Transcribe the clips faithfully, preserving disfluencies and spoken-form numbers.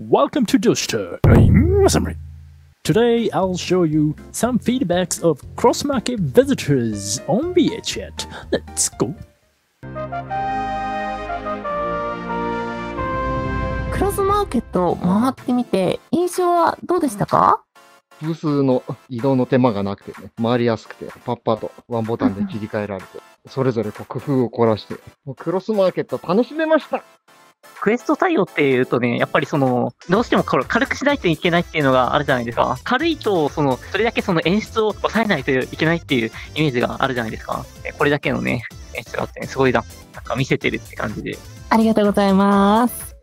Welcome to Doorsta. I'm Samri. Today I'll show you some feedbacks of cross-market visitors on VRChat. Let's go. Cross market を回ってみて印象はどうでしたか？ブースの移動の手間がなくてね、回りやすくて、パッパとワンボタンで切り替えられて、それぞれこう工夫を凝らして、もうクロスマーケット楽しめました。クエスト対応っていうとね、やっぱりその、どうしても軽くしないといけないっていうのがあるじゃないですか。軽いと、その、それだけその演出を抑えないといけないっていうイメージがあるじゃないですか。これだけのね、演出があってね、すごいな、なんか見せてるって感じで。ありがとうございます。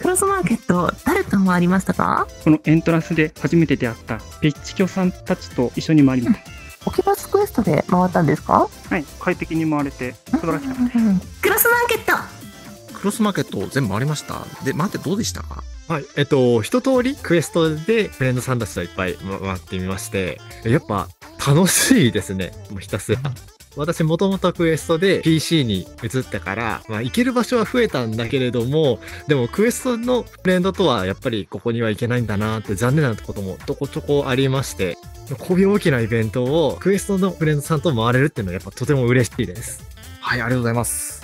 クロスマーケット、誰と回りましたか？このエントランスで初めて出会った、ピッチキョさんたちと一緒に回りました。置きバスクエストで回ったんですか？はい、快適に回れて、素晴らしかったです。クロスマーケットクロスマーケット全部回りました。で、回ってどうでしたか？はい、えっと、一通りクエストでフレンドさんたちといっぱい回ってみまして、やっぱ楽しいですね。もうひたすら。私もともとクエストで ピーシー に移ったから、まあ行ける場所は増えたんだけれども、でもクエストのフレンドとはやっぱりここには行けないんだなって残念なこともちょこちょこありまして、こういう大きなイベントをクエストのフレンドさんと回れるっていうのはやっぱとても嬉しいです。はい、ありがとうございます。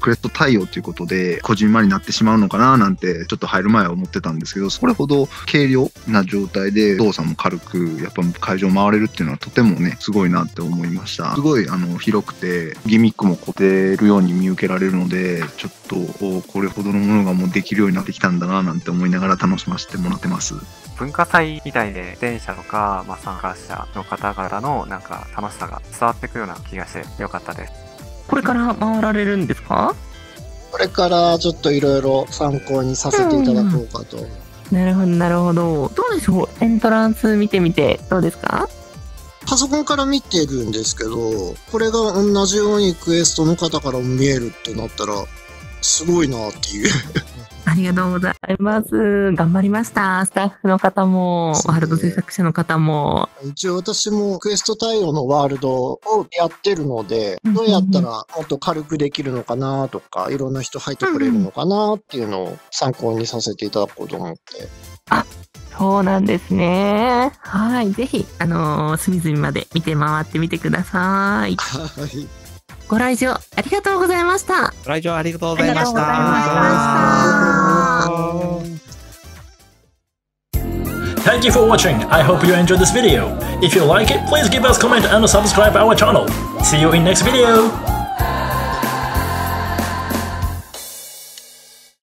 クエスト対応ということでこじんまりになってしまうのかななんてちょっと入る前は思ってたんですけど、それほど軽量な状態で動作も軽くやっぱ会場回れるっていうのはとてもねすごいなって思いました。すごいあの広くてギミックも凝ってるように見受けられるので、ちょっとこれほどのものがもうできるようになってきたんだななんて思いながら楽しませてもらってます。文化祭みたいで出演者とか、まあ、参加者の方々のなんか楽しさが伝わってくような気がしてよかったです。これから回られるんですか？これからちょっといろいろ参考にさせていただこうかと。なるほどなるほど。どうでしょう、エントランス見てみてどうですか？パソコンから見てるんですけど、これが同じようにクエストの方からも見えるってなったらすごいなっていうありがとうございます。頑張りました。スタッフの方も、ね、ワールド制作者の方も。一応私もクエスト対応のワールドをやってるので、どうやったらもっと軽くできるのかなとか、いろんな人入ってくれるのかなっていうのを参考にさせていただこうと思って。あ、そうなんですね。はい、ぜひあのー、隅々まで見て回ってみてください。はい。ご来場ありがとうございました。ご来場ありがとうございました。Thank you for watching. I hope you enjoyed this video. If you like it, please give us a comment and subscribe our channel. See you in next video.